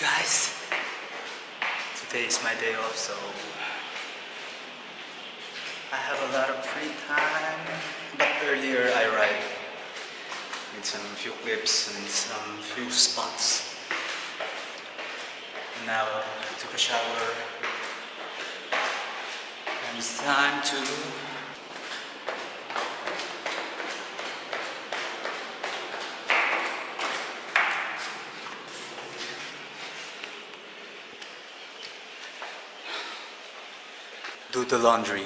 guys. Today is my day off, so I have a lot of free time. But earlier I arrived with some few clips and some few spots. Now I took a shower and it's time to do the laundry.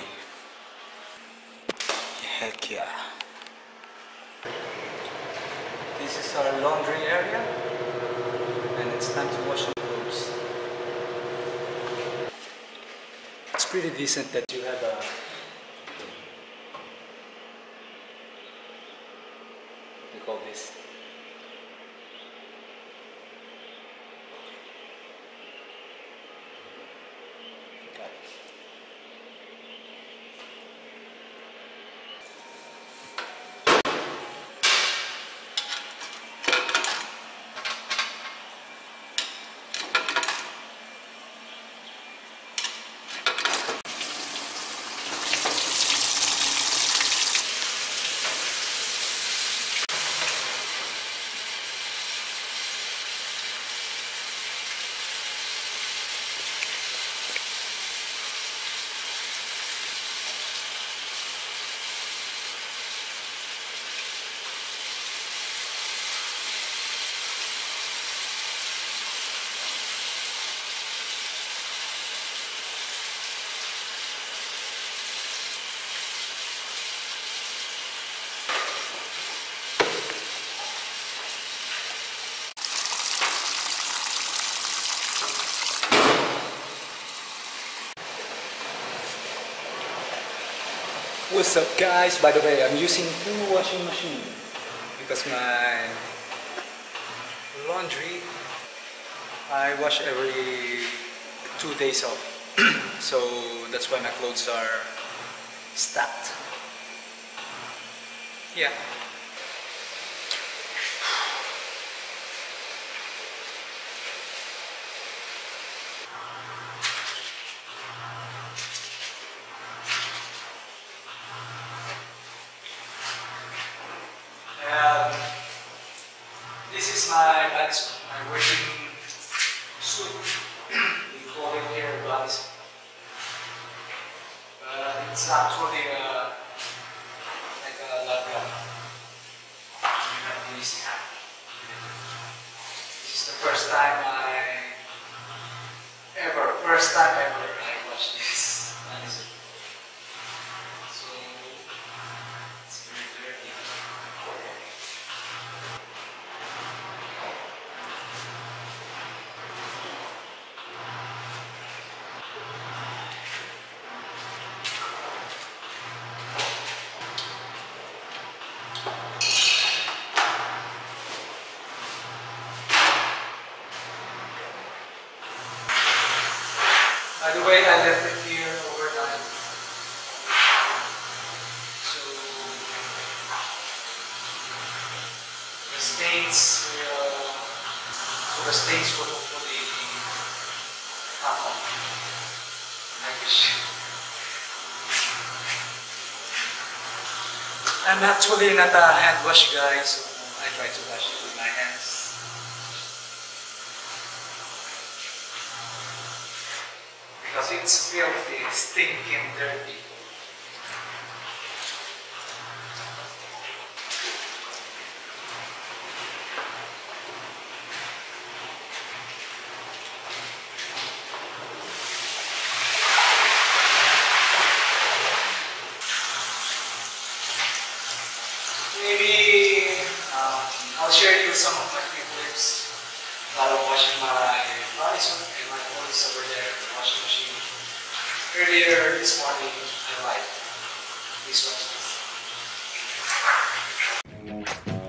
Heck yeah. This is our laundry area and it's time to wash the clothes. It's pretty decent that you have what do you call this? What's up guys? By the way, I'm using two washing machines because my laundry I wash every 2 days off. So that's why my clothes are stacked. Yeah. This is my bathsuit, my working suit. We call it here bathsuit. But it's actually like a lab gown. You have this cap. This is the first time ever I watched this bathsuit. So it's very dirty. By the way, I left it here overnight. So the stains will hopefully be half off. I wish. I'm actually not a hand wash guy, so I try to wash it with my hands. Because it's filthy, stinking, dirty. Maybe I'll share you some of my clips while I'm washing my body. Over there at the washing machine. Earlier this morning, I lied. This was you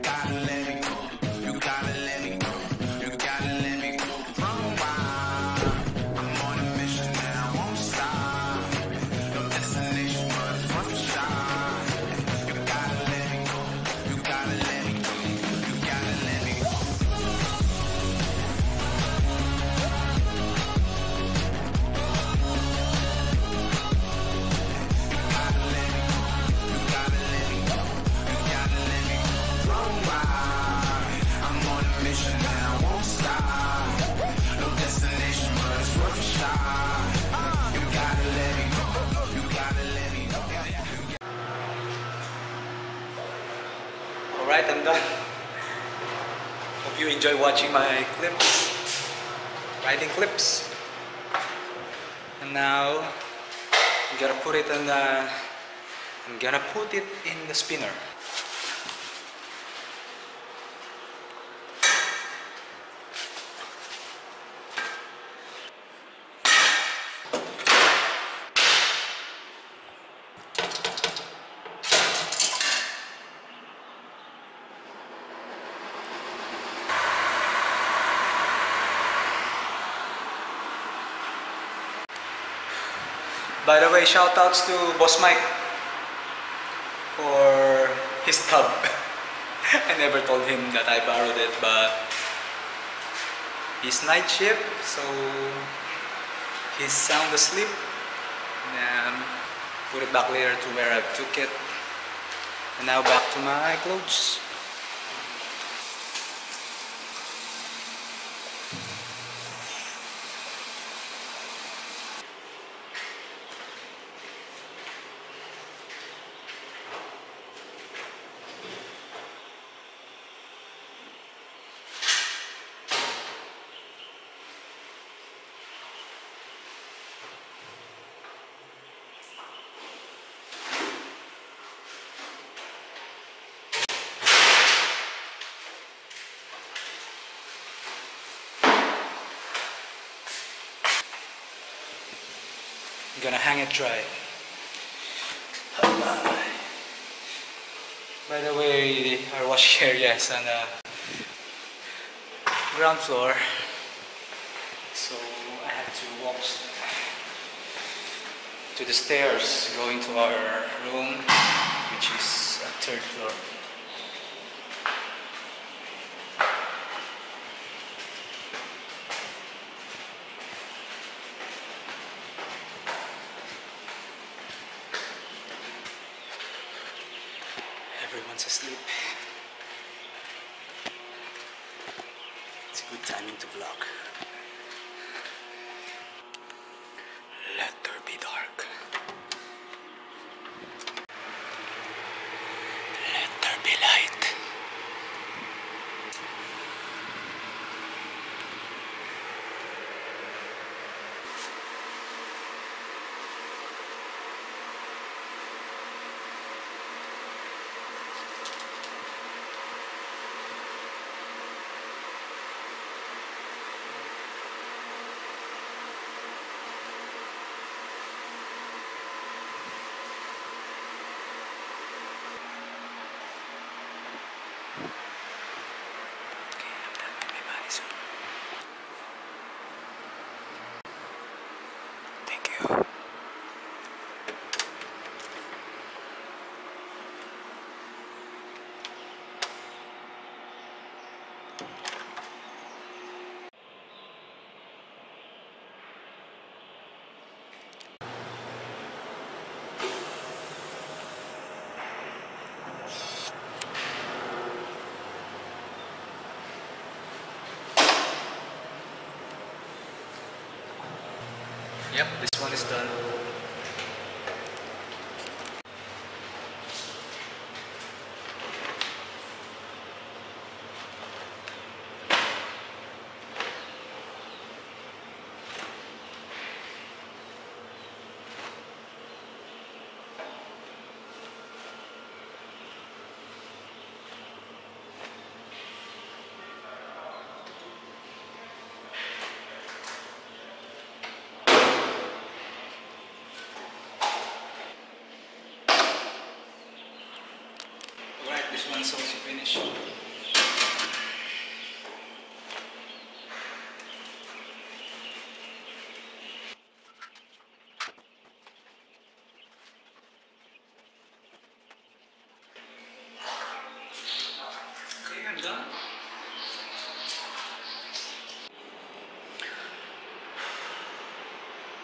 gotta let me go. Alright, I'm done. Hope you enjoy watching my clips, riding clips. And now I'm gonna put it on the spinner. By the way, shoutouts to Boss Mike for his tub. I never told him that I borrowed it, but he's night shift, so he's sound asleep. And put it back later to where I took it. And now back to my clothes. I'm gonna hang it dry. By the way, our wash here, yes, on the ground floor. So I had to walk to the stairs going to our room, which is a 3rd floor. Everyone's asleep. It's a good timing to vlog. Let there be dark. Let there be light. Yep, this one is done. This one's also finished. Okay, I'm done.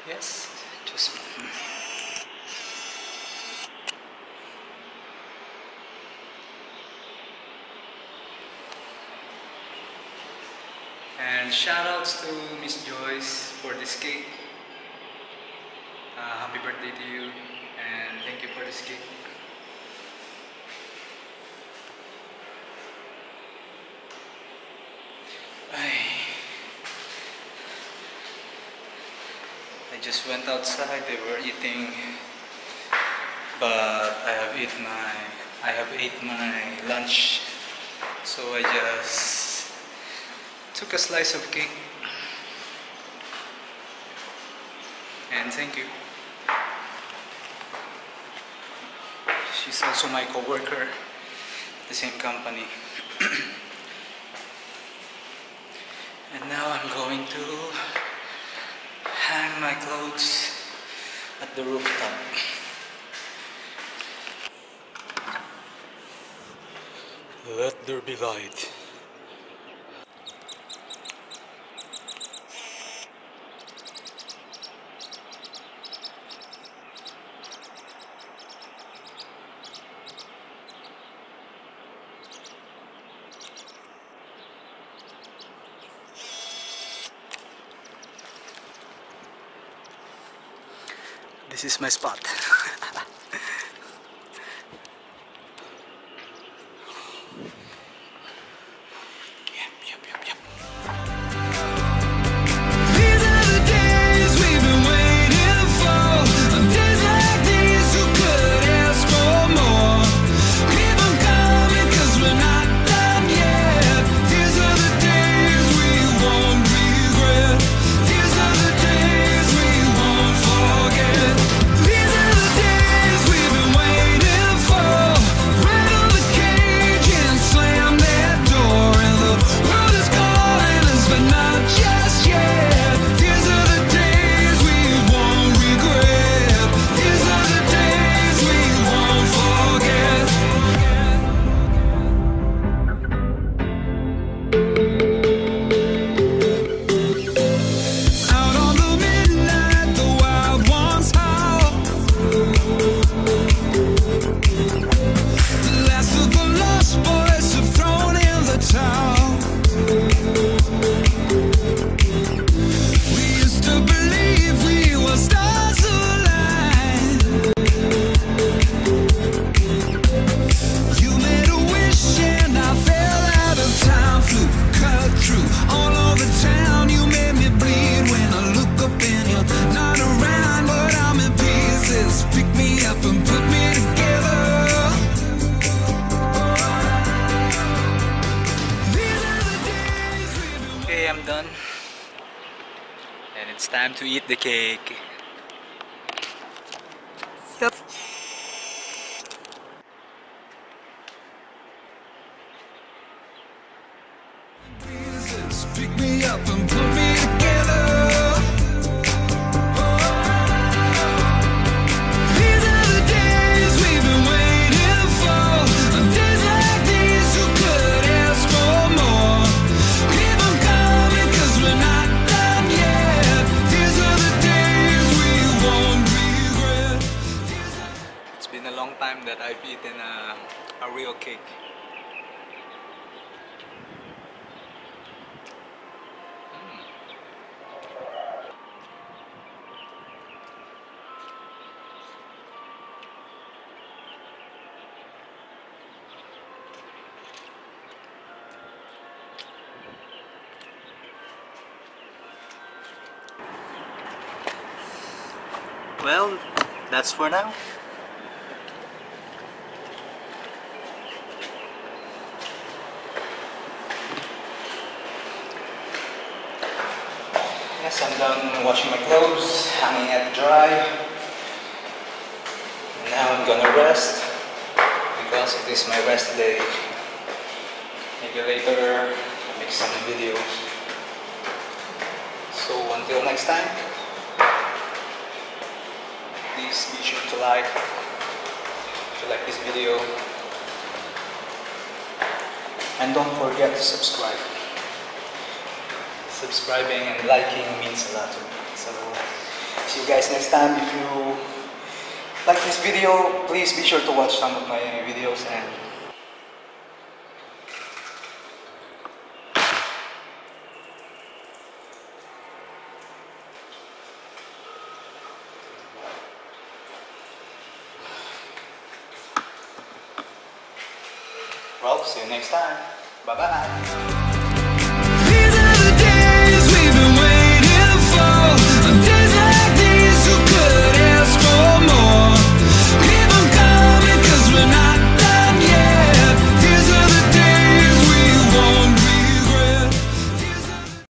Yes, just and shoutouts to Miss Joyce for this cake. Happy birthday to you, and thank you for this cake. I just went outside, they were eating, but I have ate my lunch, so I just took a slice of cake, and thank you. She's also my co-worker at the same company. And now I'm going to hang my clothes at the rooftop. Let there be light. This is my spot. And it's time to eat the cake. Yep. Pick me up and put me together. That I've eaten a real cake. Well, that's for now. Yes, I'm done washing my clothes, hanging at dry. Now I'm gonna rest because it is my rest day. Maybe later I'll make some videos. So until next time, please be sure to like if you like this video. And don't forget to subscribe. Subscribing and liking means a lot to me. So, see you guys next time. If you like this video, please be sure to watch some of my videos and well, see you next time. Bye bye.